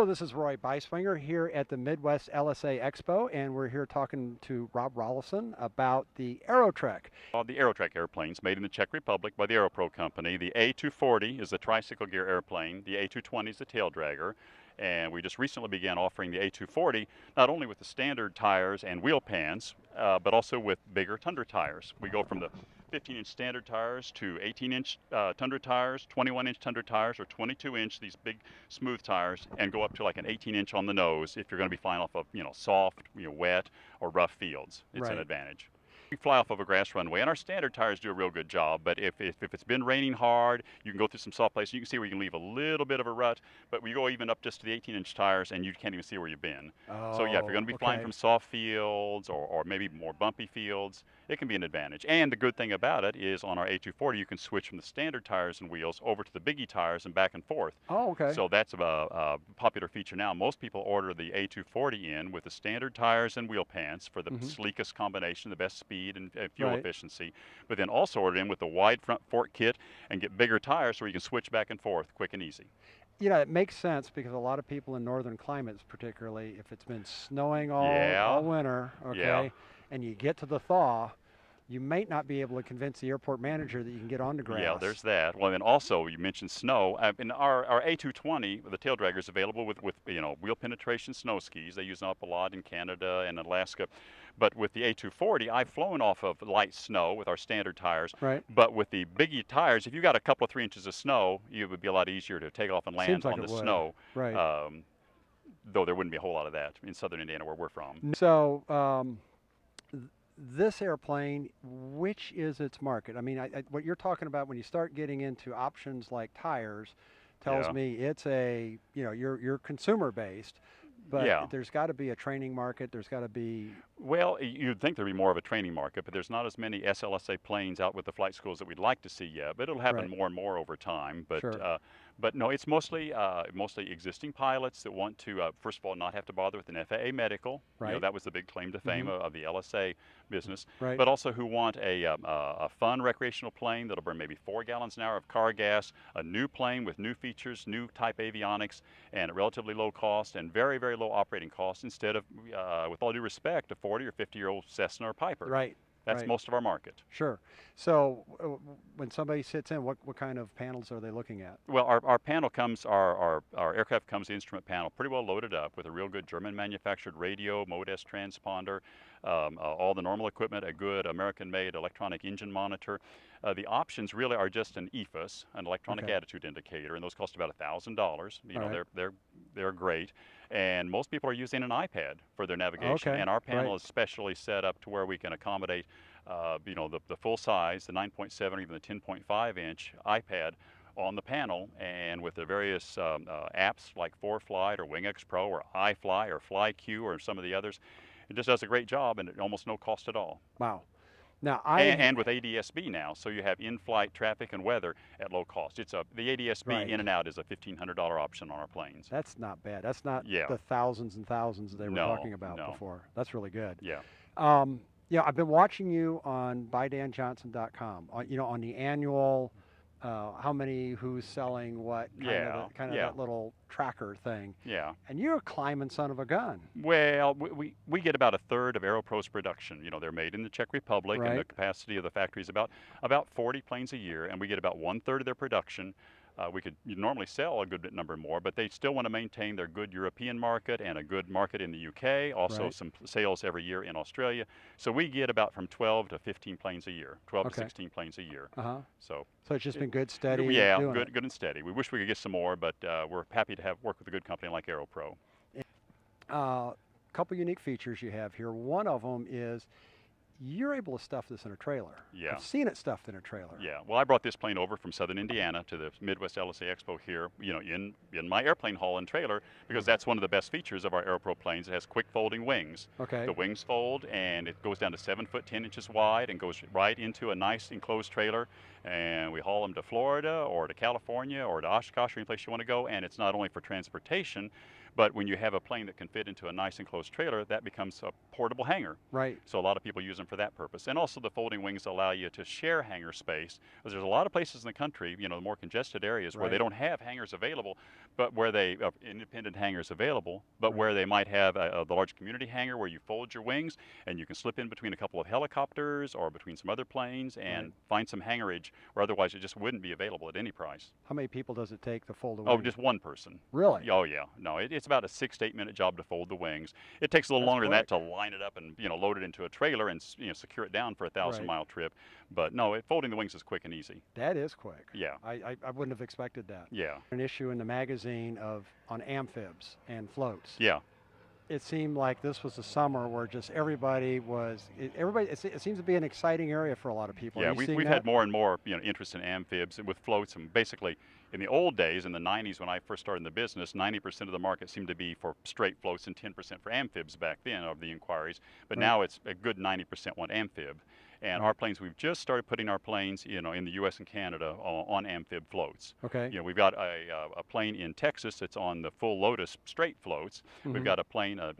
Hello, this is Roy Beiswanger here at the Midwest LSA Expo, and we're here talking to Rob Rollison about the Aerotrek. All the Aerotrek airplanes made in the Czech Republic by the Aeropro company. The A240 is the tricycle gear airplane. The A220 is the tail dragger. And we just recently began offering the A240, not only with the standard tires and wheel pans, but also with bigger Tundra tires. We go from the 15-inch standard tires to 18-inch Tundra tires, 21-inch Tundra tires, or 22-inch, these big smooth tires, and go up to like an 18-inch on the nose if you're going to be flying off of, you know, soft, you know, wet, or rough fields. It's an advantage. We fly off of a grass runway, and our standard tires do a real good job, but if it's been raining hard, you can go through some soft places, you can see where you can leave a little bit of a rut, but we go even up just to the 18-inch tires, and you can't even see where you've been. Oh, so yeah, if you're going to be flying from soft fields or maybe more bumpy fields, it can be an advantage. And the good thing about it is on our A240, you can switch from the standard tires and wheels over to the biggie tires and back and forth. Oh, okay. So that's a popular feature now. Most people order the A240 in with the standard tires and wheel pants for the sleekest combination, the best speed and fuel efficiency, but then also order in with the wide front fork kit and get bigger tires so you can switch back and forth quick and easy. Yeah, it makes sense because a lot of people in northern climates, particularly if it's been snowing all winter, and you get to the thaw, you may not be able to convince the airport manager that you can get on the grass. Yeah, there's that. Well, and also you mentioned snow. In our A220, the tail dragger is available with wheel penetration snow skis. They use them up a lot in Canada and Alaska. But with the A240, I've flown off of light snow with our standard tires. Right. But with the biggie tires, if you got a couple of 3 inches of snow, it would be a lot easier to take off and land on the snow. Right. Though there wouldn't be a whole lot of that in southern Indiana where we're from. So. This airplane, which is its market? I mean, what you're talking about when you start getting into options like tires, tells me it's a, you're consumer based, but there's got to be a training market. There's got to be. Well, you'd think there'd be more of a training market, but there's not as many SLSA planes out with the flight schools that we'd like to see yet. But it'll happen more and more over time. But but no, it's mostly existing pilots that want to, first of all, not have to bother with an FAA medical. Right. You know, that was the big claim to fame of the LSA business. Right. But also who want a fun recreational plane that'll burn maybe 4 gallons an hour of car gas, a new plane with new features, new type avionics, and a relatively low cost and very, very low operating cost instead of, with all due respect, a 40 or 50-year-old Cessna or Piper. Right. That's most of our market. Sure. So when somebody sits in, what kind of panels are they looking at? Well, our aircraft comes the instrument panel pretty well loaded up with a real good German manufactured radio, Mode S transponder, all the normal equipment, a good American-made electronic engine monitor. The options really are just an EFIS, an electronic attitude indicator, and those cost about $1,000. You know, they're great, and most people are using an iPad for their navigation. And our panel is specially set up to where we can accommodate, the full size, the 9.7 or even the 10.5-inch iPad on the panel, and with the various apps like ForeFlight or WingX Pro or iFly or FlyQ or some of the others. It just does a great job and at almost no cost at all. Wow. Now and with ADS-B now, so you have in-flight traffic and weather at low cost. It's the ADS-B in and out is a $1,500 option on our planes. That's not bad. That's not the thousands and thousands they were talking about before. That's really good. Yeah. Yeah, I've been watching you on ByDanJohnson.com. On the annual, how many, who's selling what, kind of that little tracker thing. Yeah. And you're a climbing son of a gun. Well, we get about a third of Aeropro's production. You know, they're made in the Czech Republic, and the capacity of the factory is about 40 planes a year, and we get about 1/3 of their production. We could normally sell a good bit number more, but they still want to maintain their good European market and a good market in the UK, also some sales every year in Australia. So we get about from 12 to 15 planes a year, 12 to 16 planes a year. So it's just been good, steady. Yeah, good and steady. We wish we could get some more, but we're happy to work with a good company like Aeropro. A couple unique features you have here. One of them is you're able to stuff this in a trailer. Yeah. I've seen it stuffed in a trailer. Yeah. Well, I brought this plane over from southern Indiana to the Midwest LSA Expo here, in my airplane haul and trailer, because that's one of the best features of our Aeropro planes. It has quick folding wings. Okay. The wings fold, and it goes down to 7 foot 10 inches wide and goes right into a nice enclosed trailer. And we haul them to Florida or to California or to Oshkosh or any place you want to go. And it's not only for transportation, But when you have a plane that can fit into a nice enclosed trailer, that becomes a portable hangar. Right. So a lot of people use them for that purpose. And also the folding wings allow you to share hangar space. There's a lot of places in the country, you know, the more congested areas where they don't have hangars available, but where they have independent hangars available, but where they might have the large community hangar where you fold your wings and you can slip in between a couple of helicopters or between some other planes and find some hangarage where otherwise it just wouldn't be available at any price. How many people does it take to fold the wings? Oh, just one person. Really? Oh, yeah. No, it's about a 6 to 8 minute job to fold the wings. It takes a little longer than that to line it up and, you know, load it into a trailer and, you know, secure it down for a 1,000-mile trip. But no, folding the wings is quick and easy. That is quick. Yeah. I wouldn't have expected that. Yeah. An issue in the magazine on amphibs and floats. Yeah. It seemed like this was a summer where just it seems to be an exciting area for a lot of people. Yeah, we've had more and more, you know, interest in amphibs and with floats, and basically in the old days, in the 90s when I first started in the business, 90% of the market seemed to be for straight floats and 10% for amphibs back then of the inquiries, but now it's a good 90% want amphib. And our planes, we've just started putting our planes, you know, in the U.S. and Canada on amphib floats. Okay. You know, we've got a plane in Texas that's on the full Lotus straight floats. We've got a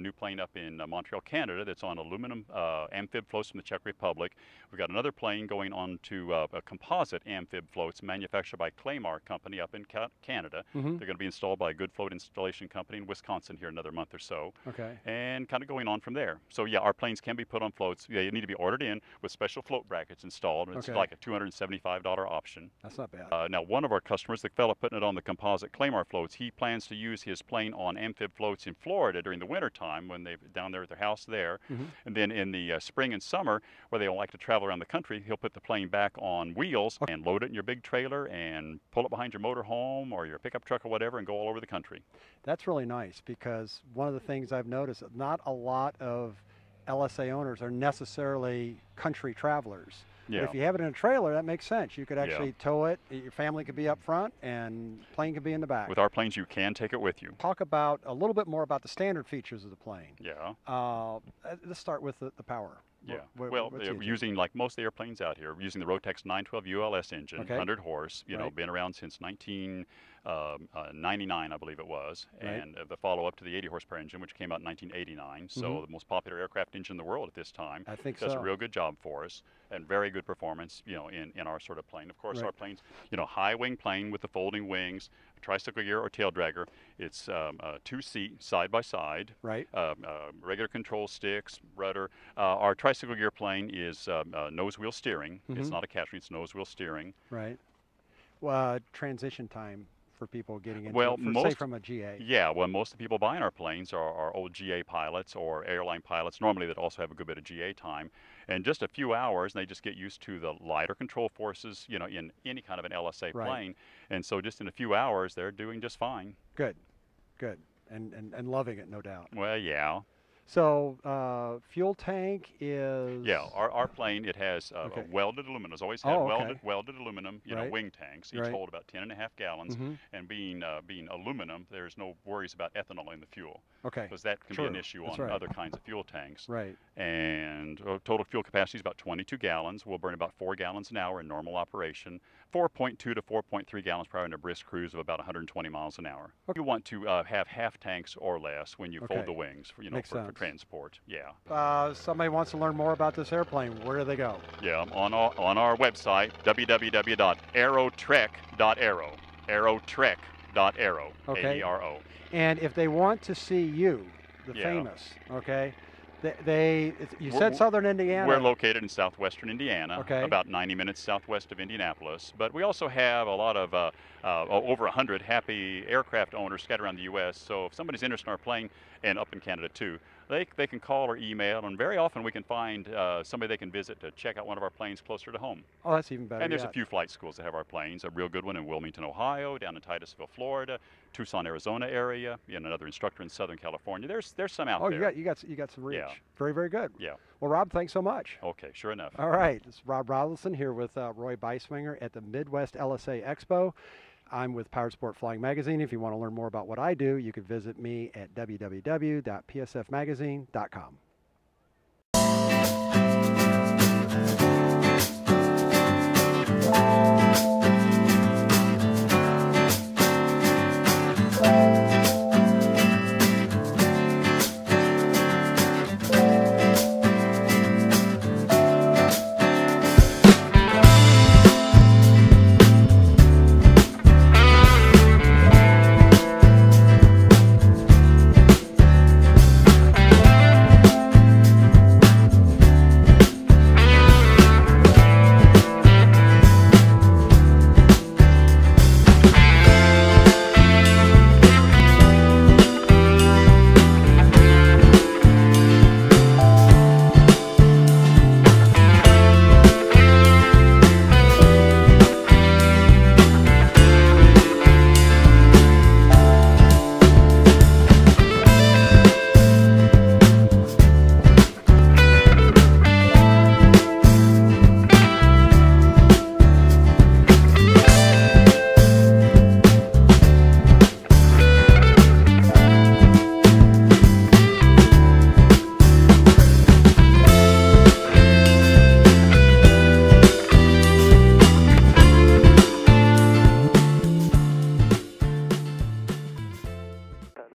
new plane up in Montreal, Canada that's on aluminum amphib floats from the Czech Republic. We've got another plane going on to a composite amphib floats manufactured by Clamar company up in Canada. They're going to be installed by a good float installation company in Wisconsin here another month or so. Okay. And kind of going on from there. So yeah, our planes can be put on floats. They need to be ordered in with special float brackets installed. It's like a $275 option. That's not bad. Now, one of our customers, the fellow putting it on the composite Clamar floats, he plans to use his plane on amphib floats in Florida during the winter time when they're down there at their house there. And then in the spring and summer, where they don't like to travel around the country, he'll put the plane back on wheels and load it in your big trailer and pull it behind your motorhome or your pickup truck or whatever and go all over the country. That's really nice, because one of the things I've noticed, not a lot of LSA owners are necessarily country travelers. But if you have it in a trailer, that makes sense. You could actually tow it. Your family could be up front and plane could be in the back. With our planes, you can take it with you. Talk about a little bit more about the standard features of the plane. Yeah. Let's start with the power. Yeah. Well, using, like most of the airplanes out here, using the Rotex 912 ULS engine, 100 horse, you know, been around since 1999, I believe it was, and the follow-up to the 80 horsepower engine, which came out in 1989, so the most popular aircraft engine in the world at this time. I think so. Does a real good job for us, and very good performance, you know, in our sort of plane. Of course, our planes, you know, high wing plane with the folding wings, tricycle gear or tail dragger. It's two-seat, side-by-side, regular control sticks, rudder. Our tricycle gear plane is nose wheel steering. It's not a catch wing, it's nose wheel steering. Right. Well, transition time for people getting into, say, from a GA. Yeah, well, most of the people buying our planes are old GA pilots or airline pilots, normally, that also have a good bit of GA time. And just a few hours, and they just get used to the lighter control forces, you know, in any kind of an LSA plane. And so just in a few hours, they're doing just fine. Good, good, and loving it, no doubt. Well, yeah. So fuel tank is... Yeah, our plane, it has a welded aluminum. It's always had welded aluminum, you know, wing tanks. Each hold about 10.5 gallons. And being aluminum, there's no worries about ethanol in the fuel. Okay. Because that can be an issue on other kinds of fuel tanks. Right. And total fuel capacity is about 22 gallons. We'll burn about 4 gallons an hour in normal operation. 4.2 to 4.3 gallons per hour in a brisk cruise of about 120 miles an hour. Okay. You want to have half tanks or less when you fold the wings, for, you know, for transport. Yeah. Somebody wants to learn more about this airplane. Where do they go? Yeah, on our website, www.aerotrek.aero. Aerotrek.aero. Okay. A-E-R-O. And if they want to see you, the famous, okay, you said Southern Indiana. We're located in southwestern Indiana, about 90 minutes southwest of Indianapolis. But we also have a lot of, over 100 happy aircraft owners scattered around the U.S. So if somebody's interested in our plane, and up in Canada too, they can call or email, and very often we can find somebody they can visit to check out one of our planes closer to home. Oh, that's even better. And there's a few flight schools that have our planes, a real good one in Wilmington, Ohio, down in Titusville, Florida, Tucson, Arizona area, and another instructor in Southern California. There's some out there. Oh, you got some reach. Yeah. Very, very good. Yeah. Well, Rob, thanks so much. Okay, sure enough. All right, it's Rob Rollison here with Roy Beiswanger at the Midwest LSA Expo. I'm with Power Sport Flying Magazine. If you want to learn more about what I do, you can visit me at www.psfmagazine.com.